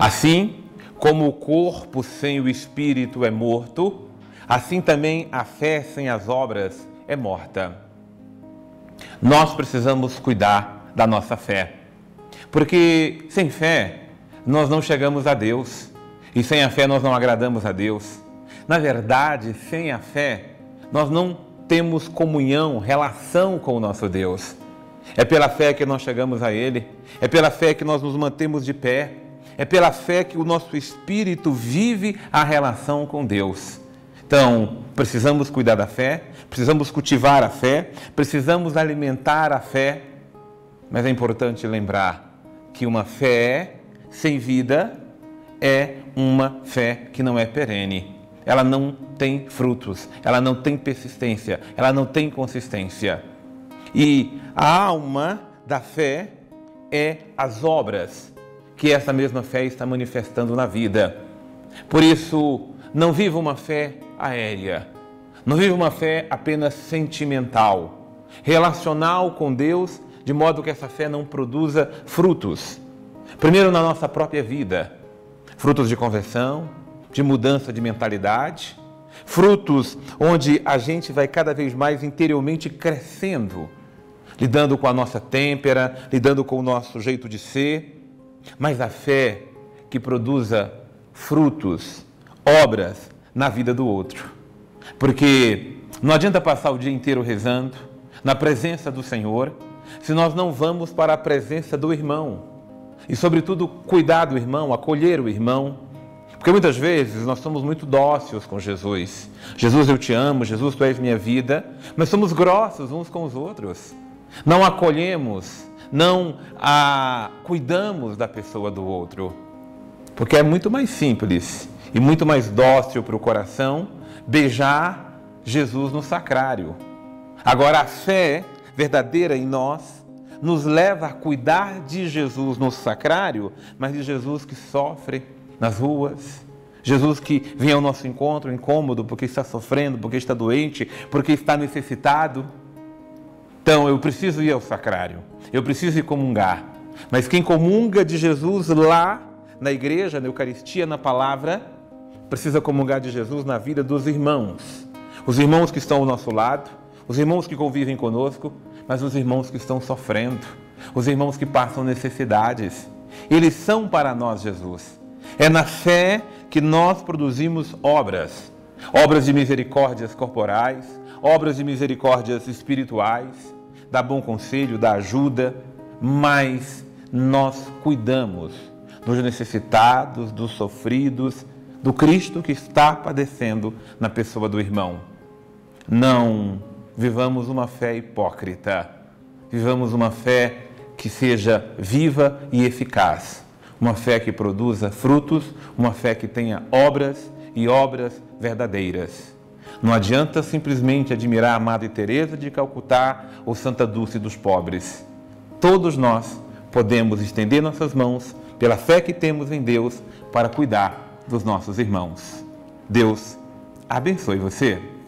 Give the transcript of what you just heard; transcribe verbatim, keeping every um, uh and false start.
Assim como o corpo sem o espírito é morto, assim também a fé sem as obras é morta. Nós precisamos cuidar da nossa fé, porque sem fé nós não chegamos a Deus e sem a fé nós não agradamos a Deus. Na verdade, sem a fé, nós não temos comunhão, relação com o nosso Deus. É pela fé que nós chegamos a Ele, é pela fé que nós nos mantemos de pé, é pela fé que o nosso espírito vive a relação com Deus. Então, precisamos cuidar da fé, precisamos cultivar a fé, precisamos alimentar a fé, mas é importante lembrar que uma fé sem vida é uma fé que não é perene. Ela não tem frutos, ela não tem persistência, ela não tem consistência. E a alma da fé é as obras que essa mesma fé está manifestando na vida. Por isso, não viva uma fé aérea, não viva uma fé apenas sentimental, relacional com Deus, de modo que essa fé não produza frutos. Primeiro na nossa própria vida, frutos de conversão, de mudança de mentalidade, frutos onde a gente vai cada vez mais interiormente crescendo, lidando com a nossa têmpera, lidando com o nosso jeito de ser, mas a fé que produza frutos, obras na vida do outro. Porque não adianta passar o dia inteiro rezando na presença do Senhor se nós não vamos para a presença do irmão e, sobretudo, cuidar do irmão, acolher o irmão. Porque muitas vezes nós somos muito dóceis com Jesus. Jesus, eu te amo, Jesus, tu és minha vida, mas somos grossos uns com os outros. Não acolhemos, não a... cuidamos da pessoa do outro. Porque é muito mais simples e muito mais dócil para o coração beijar Jesus no sacrário. Agora, a fé verdadeira em nós nos leva a cuidar de Jesus no sacrário, mas de Jesus que sofre nas ruas, Jesus que vem ao nosso encontro incômodo porque está sofrendo, porque está doente, porque está necessitado. Então, eu preciso ir ao sacrário, eu preciso ir comungar. Mas quem comunga de Jesus lá na igreja, na Eucaristia, na palavra, precisa comungar de Jesus na vida dos irmãos. Os irmãos que estão ao nosso lado, os irmãos que convivem conosco, mas os irmãos que estão sofrendo, os irmãos que passam necessidades. Eles são para nós Jesus. É na fé que nós produzimos obras, obras de misericórdias corporais, obras de misericórdias espirituais, dá bom conselho, dá ajuda, mas nós cuidamos dos necessitados, dos sofridos, do Cristo que está padecendo na pessoa do irmão. Não vivamos uma fé hipócrita, vivamos uma fé que seja viva e eficaz. Uma fé que produza frutos, uma fé que tenha obras e obras verdadeiras. Não adianta simplesmente admirar a Madre Teresa de Calcutá ou Santa Dulce dos pobres. Todos nós podemos estender nossas mãos pela fé que temos em Deus para cuidar dos nossos irmãos. Deus abençoe você.